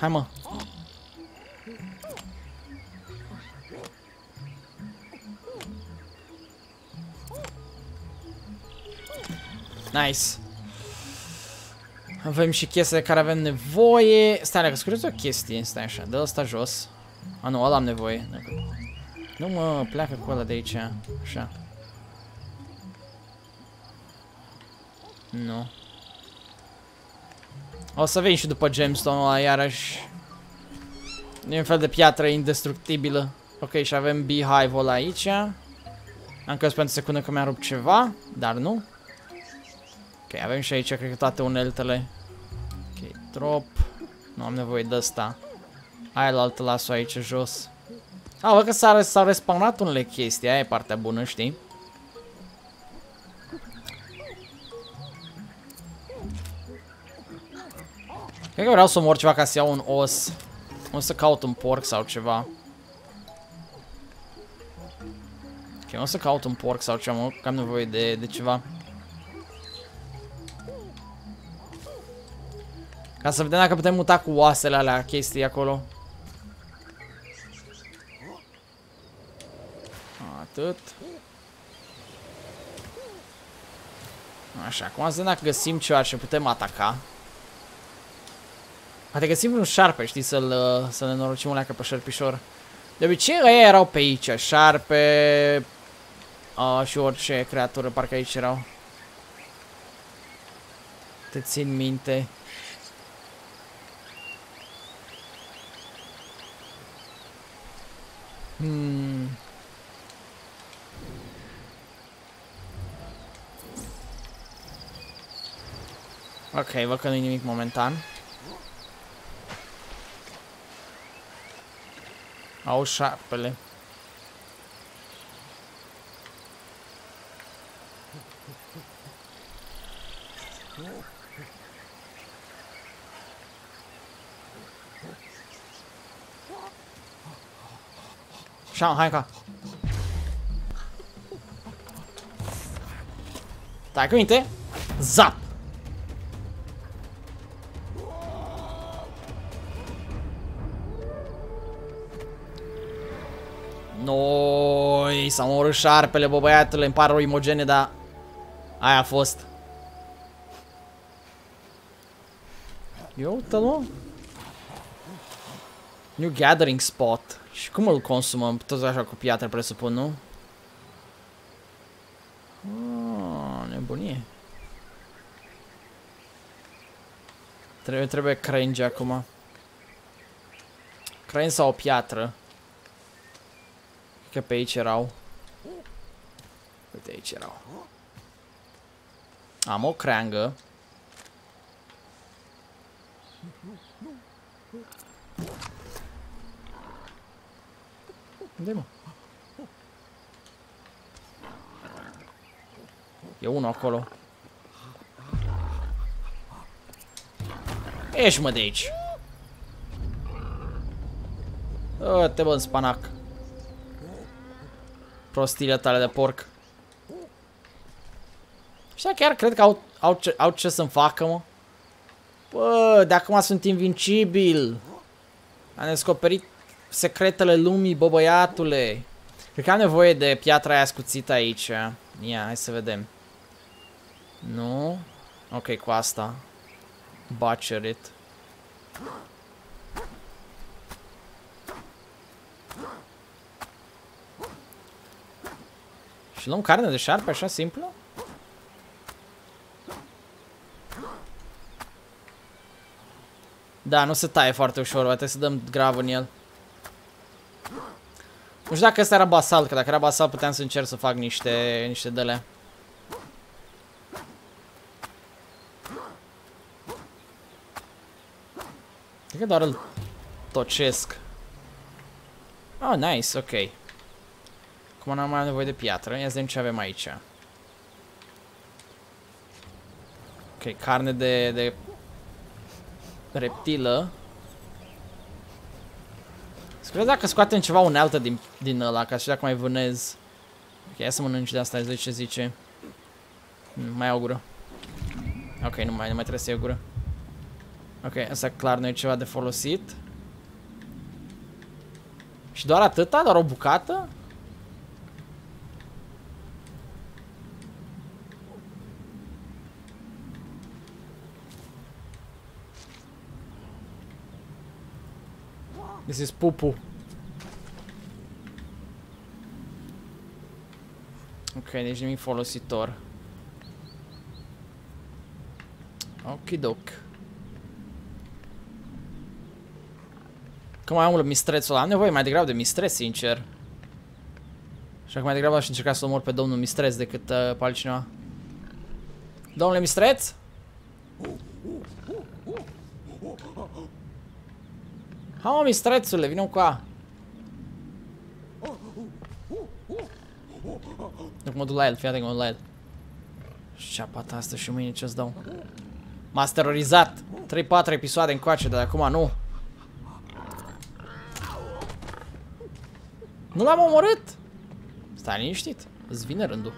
Hai, mă. Nice. Avem și chestia de care avem nevoie. Stai, că scureți o chestie. Stai așa, dă ăsta jos. A, nu, ăla am nevoie. Nu mă, pleacă cu ăla de aici. Așa. Nu. O să vin și după gemstone-ul ăla, iarăși. E un fel de piatră indestructibilă. Ok, și avem beehive-ul ăla aici. Am crezut pentru secundă că mi-a rupt ceva, dar nu. Ok, avem și aici, cred că toate uneltele. Ok, drop. Nu am nevoie de asta. Aia la altă las-o aici jos. A, văd că s-au respawnat unele chestii, aia e partea bună, știi? Cred că vreau să omor ceva ca să iau un os. O să caut un porc sau ceva. Ok, o să caut un porc sau ceva, că am nevoie de ceva. Ca să vedem dacă putem muta cu oasele alea chestii acolo. Atât. Așa, acum să vedem dacă găsim ceva și putem ataca. Poate găsim un șarpe, știi, să ne norocim uleacă pe șerpișor. De obicei aia erau pe aici, șarpe și orice creatură, parcă aici erau. Te țin minte. Ok, văd că nu-i nimic momentan. Au șarpele. Așa, hai ca. Stai cu minte. Zap. Noi, s-a omorât șarpele, bă, băiatule, îmi pare o imogene, dar aia a fost. Ia uite-l, mă. New gathering spot. Și cum îl consumăm? Tot așa cu piatră, presupun, nu? Oh, nebunie. Trebuie crengi acum. Crengi sau o piatră? Că pe aici erau. Uite, aici erau. Am o creangă. Unde-i, mă? E unul acolo. Ești, mă, de aici. Te bă, în spanac. Prostile tale de porc. Și chiar cred că au ce să-mi facă, mă. Bă, de acum sunt invincibil. Am descoperit secretele lumii, bă, băiatule. Cred că am nevoie de piatra aia scuțită aici. Ia, hai să vedem. Nu? Ok, cu asta. Butcher it. Și luăm carne de șarpe, așa simplu? Da, nu se taie foarte ușor, va trebui să dăm grav în el. Nu știu dacă ăsta era basalt, că dacă era basalt puteam să încerc să fac niște de-alea. Cred că doar îl tocesc. Oh, nice, ok. Acum n-am mai nevoie de piatră, ia să vedem ce avem aici. Ok, carne de reptilă. Sper dacă scoatem ceva unealtă din ăla, ca și dacă mai vânez. Ok, ia să mănânci de asta, ce zice. Mai iau gură. Ok, nu mai trebuie să iau gură. Ok, asta clar nu e ceva de folosit. Și doar atâta? Doar o bucată? This is pupu. Ok, deci nimic folositor. Okidok. Că mai am un mistrețul ăla. Am nevoie mai degrabă de mistreț, sincer. Așa că mai degrabă aș încerca să omor pe domnul mistreț decât pe altcineva. Domnule mistreț? Ha, mă, mistrețule, vină cu a. Dacă mă duc la el, fii atent că mă duc la el. Șapata asta și mâine ce-ți dau. M-a terorizat. 3-4 episoade încoace, dar acum nu. Nu l-am omorât? Stai liniștit, îți vine rândul.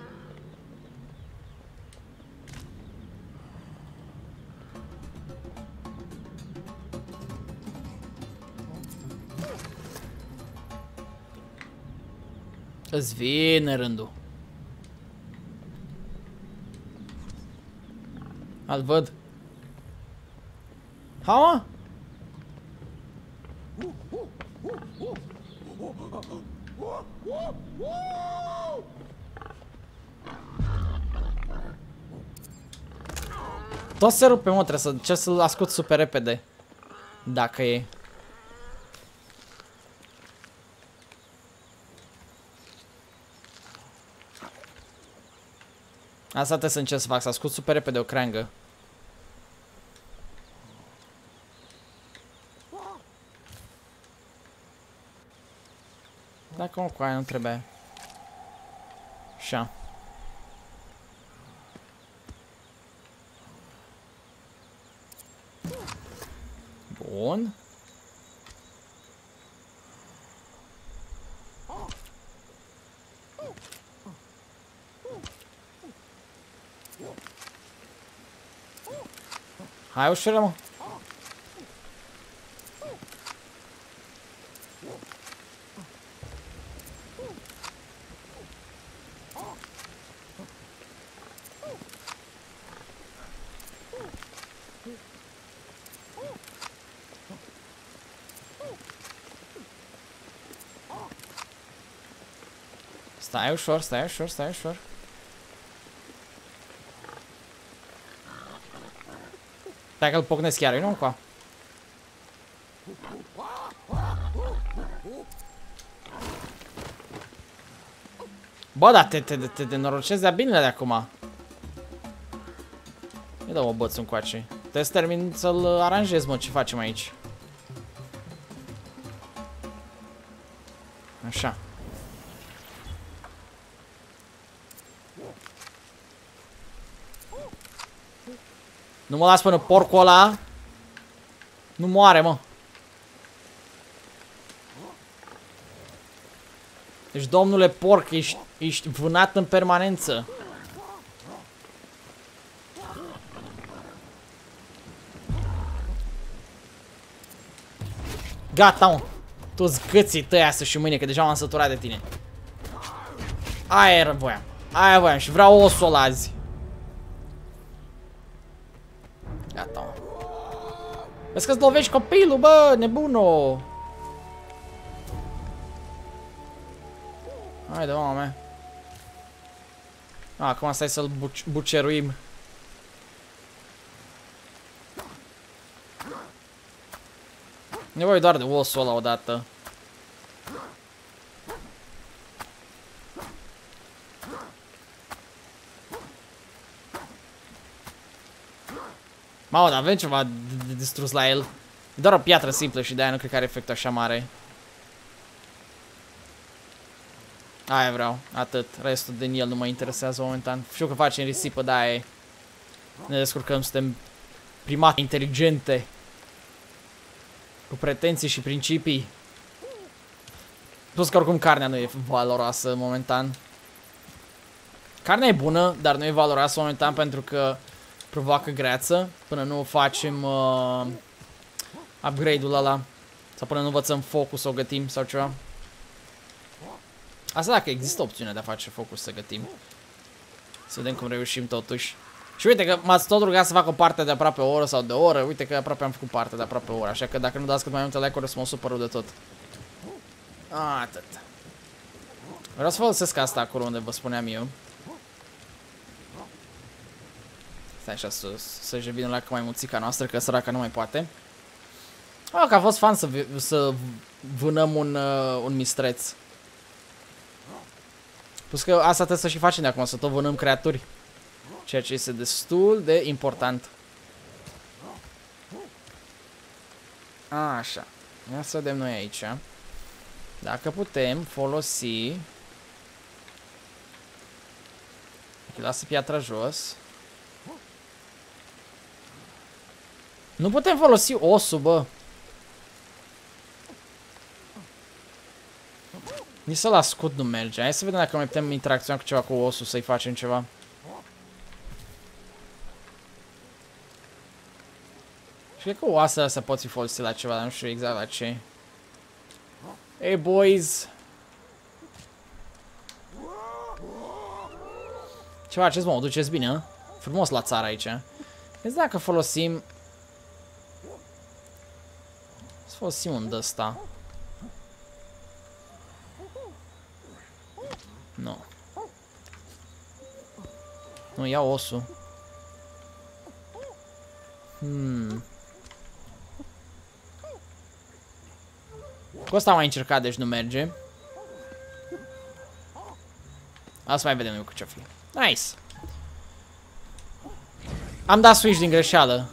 Îți vine rândul. Al văd. Ha? Tot se rupe, mă, trebuie să încerc să-l ascult super repede. Dacă e. Asta trebuie să încerc să fac, să ascult super repede o creangă. Dacă mă, cu aia nu trebuie. Așa. Bun. Hai ușură, mă. Stai ușor, stai ușor, stai ușor. Stai că-l pocnesc chiar, eu nu încoa. Bă, dar te denorocezi de-a binele de acum. Îi dau o băț încoace. Trebuie să termin să-l aranjez, mă, ce facem aici. Așa. Nu mă las până porcul ăla nu moare, mă. Deci, domnule porc, ești vânat în permanență. Gata, mă. Toți gâții tăiasă și mâine, că deja m-am săturat de tine. Aia era voia. Aia voiam și vreau osul ăla azi. Gata, mă. Vezi că-ți lovești copilul, bă, nebunul. Haide, mame. A, acum stai să-l buceruim. Nevoie doar de osul ăla odată. Mamă, dar avem ceva de distrus la el. E doar o piatră simplă și de-aia nu cred că are efectul așa mare. Aia vreau, atât. Restul din el nu mă interesează momentan. Știu că facem risipă, da, e. Ne descurcăm, suntem primate inteligente. Cu pretenții și principii. Plus că oricum carnea nu e valoroasă momentan. Carnea e bună, dar nu e valoroasă momentan pentru că provoacă greață. Până nu facem upgrade-ul ăla. Sau până nu învățăm focus să o gătim sau ceva. Asta dacă există opțiunea de a face focus să gătim. Să vedem cum reușim totuși. Și uite că m-ați tot rugat să fac o parte de aproape o oră sau de o oră. Uite că aproape am făcut parte de aproape o oră. Așa că dacă nu dați cât mai multe like-uri, o să mă supăr de tot. Atât. Vreau să folosesc asta acolo unde vă spuneam eu. Stai așa să-și revină la mai muțica noastră, că săraca nu mai poate. Oh, că a fost fan să vânăm un mistreț. Plus că asta trebuie să și facem de acum, să tot vânăm creaturi. Ceea ce este destul de important. Așa. Ia să vedem noi aici. Dacă putem folosi... Lasă piatra jos. Nu putem folosi osul, bă. Nici să-l ascult nu merge. Hai să vedem dacă mai putem interacționa cu ceva cu osul, să-i facem ceva. Și cred că oasele astea pot fi folosite la ceva, dar nu știu exact la ce. Hey boys! Ceva acest, mă, o duceți bine, a? Frumos la țară aici. Deci dacă folosim... Să folosim un d-ăsta. Nu. Nu, iau osul. Cu asta am mai încercat, deci nu merge. Asta mai vedem eu cu ce fi. Nice. Am dat switch din greșeală.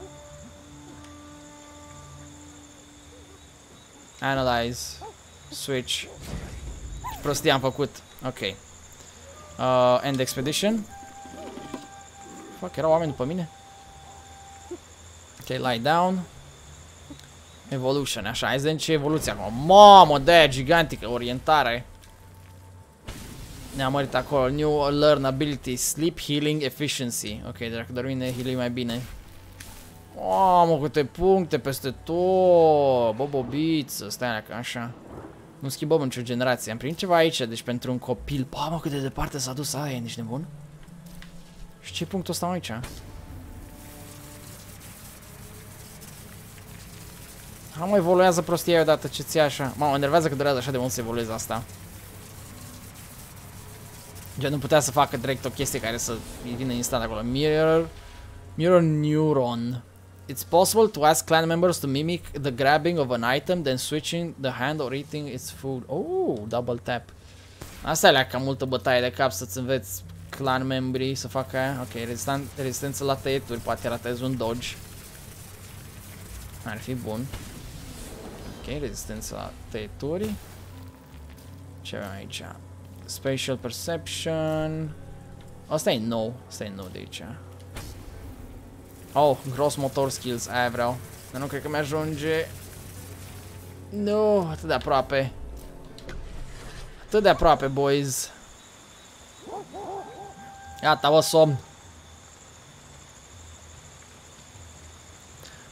Analyze. Switch. Prostia am făcut. Ok. End expedition. Fuck, erau oameni după mine? Ok, lie down. Evolution, așa, hai să vedem ce evoluție acum. Mamă, de-aia gigantică, orientare. Ne-am mărit acolo. New learn ability, sleep, healing, efficiency. Ok, dacă dormim ne healing mai bine. Mamă, câte puncte peste tot. Bobobiță, stai așa. Nu schimbăm nicio generație. Am primit ceva aici, deci pentru un copil. Ba, mă, cât de departe s-a dus aia, e nici nebun. Și ce punctul ăsta aici? Ha, mă, evoluează prostia odată ce ți-e așa. Mă enervează că durează așa de mult să evolueze asta. Gen, nu putea să facă direct o chestie care să vină instant acolo. Mirror neuron. It's possible to ask clan members to mimic the grabbing of an item, then switching the hand or eating its food. Oh, double tap. Asta e cam multă bătaie de cap să-ți înveți clan membrii să facă aia. Ok, rezistență la tăieturi, poate ratezi un dodge. Ar fi bun. Ok, rezistență la tăieturi. Ce avem aici? Spatial perception. Asta e nou de aici. Oh, gross motor skills, vreau. Dar nu cred că mi-ajunge. Nu, atât de aproape. Atât de aproape, boys. Gata, vă somn.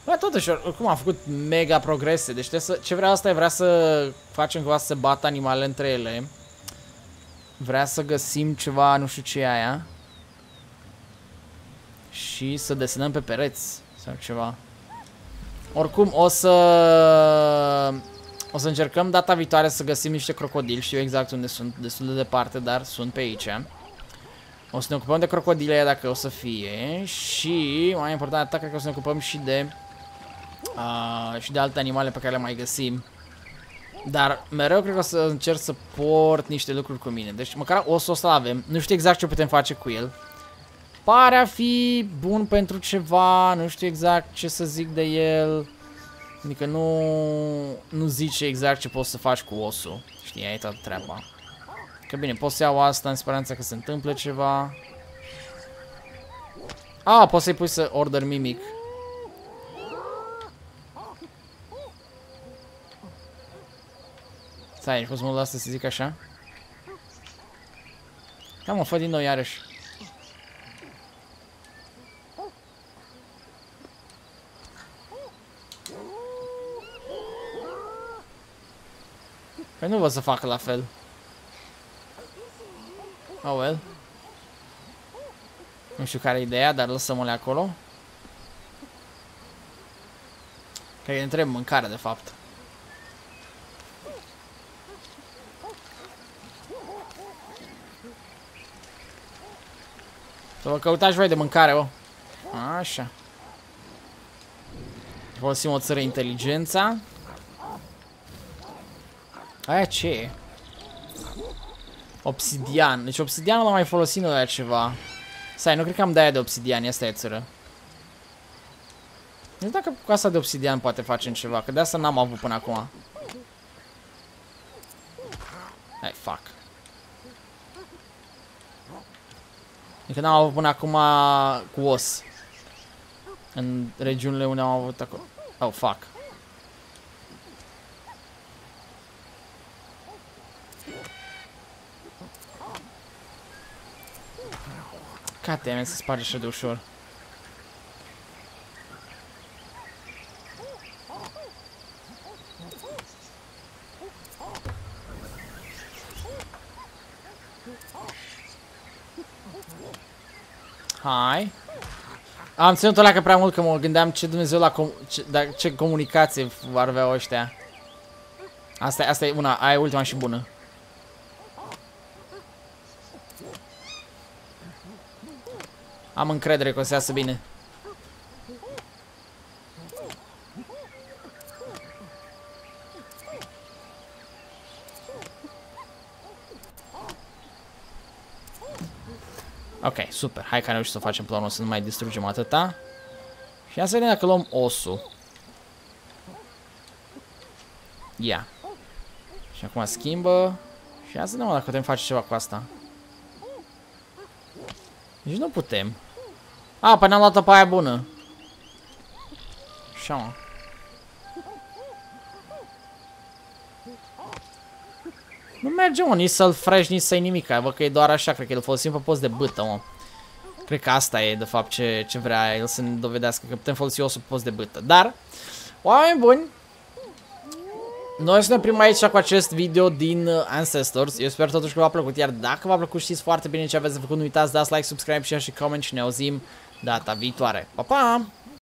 Bă, totuși, oricum am făcut mega progrese. Deci trebuie să, ce vrea asta e, vrea să facem cumva să se bată animale între ele. Vrea să găsim ceva, nu știu ce e aia. Și să desenăm pe pereți sau ceva. Oricum o să încercăm data viitoare să găsim niște crocodili. Știu exact unde sunt, destul de departe, dar sunt pe aici. O să ne ocupăm de crocodile dacă o să fie. Și mai important cred că o să ne ocupăm și de alte animale pe care le mai găsim. Dar mereu cred că o să încerc să port niște lucruri cu mine. Deci măcar o să-l avem. Nu știu exact ce putem face cu el. Pare a fi bun pentru ceva, nu știu exact ce să zic de el. Adică nu zice exact ce poți să faci cu osul. Știi, ai toată treaba. Că bine, pot să iau asta în speranța că se întâmplă ceva. A, poți să-i pui să order mimic. Stai, ești fost mult la asta să zic așa? Da, mă, fă din nou iarăși. Păi nu vă să facă la fel. Oh well. Nu știu care e ideea, dar lăsăm-le acolo. Că îi întreb mâncarea de fapt. Să vă căutați voi de mâncare, bă. Așa. Folosim o țără inteligența. Aia ce e? Obsidian. Deci obsidianul l-am mai folosit noi la ceva. Stai, nu cred că am de-aia de obsidian. Asta e țără. Nu știu dacă cu asta de obsidian poate facem ceva. Că de asta n-am avut până acum. Hai, fuck. Adică n-am avut până acum cu os. În regiunile unde am avut acolo. Oh, fuck. Cademe, se sparge așa de ușor. Hai. Am ținut-o la că prea mult, că mă gândeam ce Dumnezeu la ce comunicație ar avea ăștia. Asta e una, aia e ultima și bună. Am încredere că o să iasă bine. Ok, super. Hai că am reușit să facem planul, să nu mai distrugem atâta. Și ia să vedem dacă luăm osul. Ia. Și acum schimbă. Și ia să vedem dacă putem face ceva cu asta. Deci nu putem. A, păi n-am luat-o pe aia bună. Așa, mă. Nu merge, mă, nici să-l frești, nici să-i nimica. Văd că e doar așa, cred că îl folosim pe post de bâtă, mă. Cred că asta e, de fapt, ce vrea el să ne dovedească, că putem folosi osul pe post de bâtă. Dar, oameni buni, noi suntem prima aici cu acest video din Ancestors. Eu sper totuși că v-a plăcut, iar dacă v-a plăcut știți foarte bine ce aveți de făcut. Nu uitați, dați like, subscribe, share și comment și ne auzim data viitoare. Pa, pa!